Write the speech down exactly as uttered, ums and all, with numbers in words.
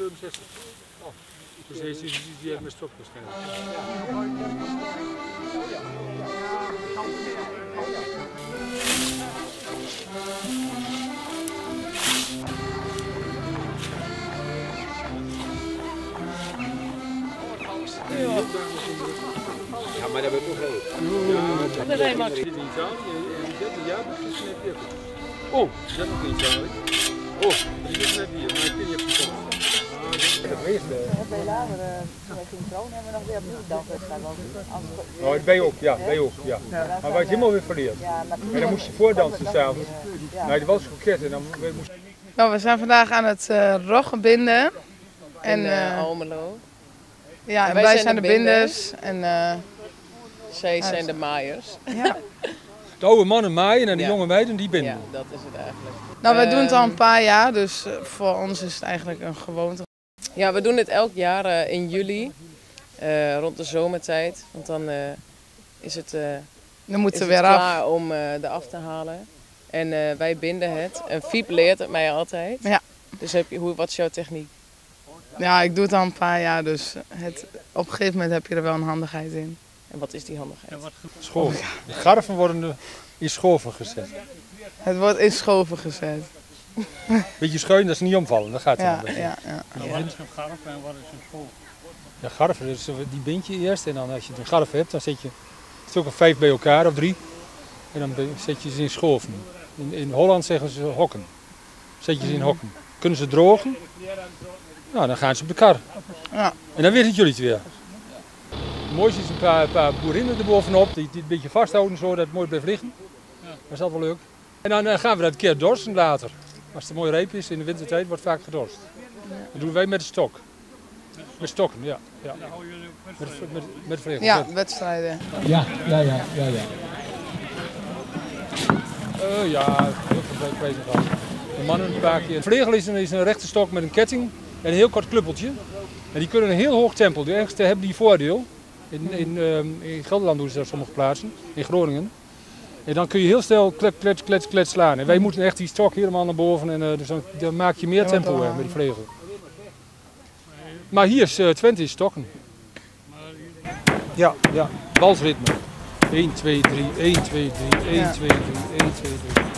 zevenenzestig. Oh. Dus hij is die, die heeft mijn stok waarschijnlijk. Ja, maar dat wordt toch leuk. Ja, dat is maar. Dit is niet zo. Ja, dat is net weer. Oh, dat is niet zo. Oh, dat is net hier. Maar ik vind je het bij later, wij geen troon hebben we nog weer opnieuw danswedstrijd. Oh, het bij ook, ja, bij ook, ja. Maar wij het helemaal weer verleerd. En dan moest je voordansen s'avonds. Nee, dat was gekend en dan moest je... We zijn vandaag aan het uh, roggenbinden. En uh, Almelo. Ja, en wij, wij zijn, zijn de binders. En, uh, zij zijn de maaiers. Ja. De oude mannen maaien en de ja. jonge meiden die binden. Ja, dat is het eigenlijk. Nou, wij um, doen het al een paar jaar, dus voor ons is het eigenlijk een gewoonte. Ja, we doen het elk jaar uh, in juli, uh, rond de zomertijd, want dan uh, is het, uh, dan moeten is we het weer klaar af. om uh, eraf te halen. En uh, wij binden het. En Fiep leert het mij altijd. Ja. Dus heb je, hoe, wat is jouw techniek? Ja, ik doe het al een paar jaar, dus het, op een gegeven moment heb je er wel een handigheid in. En wat is die handigheid? Schoven. Oh, ja. De garven worden in schoven gezet. Het wordt in schoven gezet. Beetje schuin, dat is niet omvallen, dat gaat het ja, ja, ja. Nou, wat is een garf en wat is een school? Ja, garf, dus die bind je eerst en dan als je een garf hebt, dan zet je het ook een vijf bij elkaar of drie. En dan zet je ze in schoven. In, in Holland zeggen ze hokken. Zet je ze in hokken. Kunnen ze drogen? Nou, dan gaan ze op de kar. Ja. En dan weer het jullie het weer. Het mooiste is een paar, paar boerinnen erbovenop, die, die het een beetje vasthouden zodat het mooi blijft liggen. Dat is altijd wel leuk. En dan uh, gaan we dat een keer dorsten later. Als het een mooi reep is in de wintertijd, wordt vaak gedorst. Dat doen wij met de stok. Met stokken, ja. ja. Met, met, met vlegels. Ja, wedstrijden. Ja, ja, ja, ja. Ja, uh, ja ik weet het wel. De mannen een paar keer. Een vlegel is een, is een rechte stok met een ketting en een heel kort kluppeltje. En die kunnen een heel hoog tempo. De ergste hebben die voordeel. In, in, um, in Gelderland doen ze dat op sommige plaatsen, in Groningen. En dan kun je heel snel klets, klets, klets, klets slaan. En wij moeten echt die stok helemaal naar boven. En, uh, dus dan, dan maak je meer tempo ja, hè, met die vlegel. Maar hier is uh, Twente is stokken. Ja, ja. Walsritme. één, twee, drie, één, twee, drie, één, twee, drie, één, twee, drie.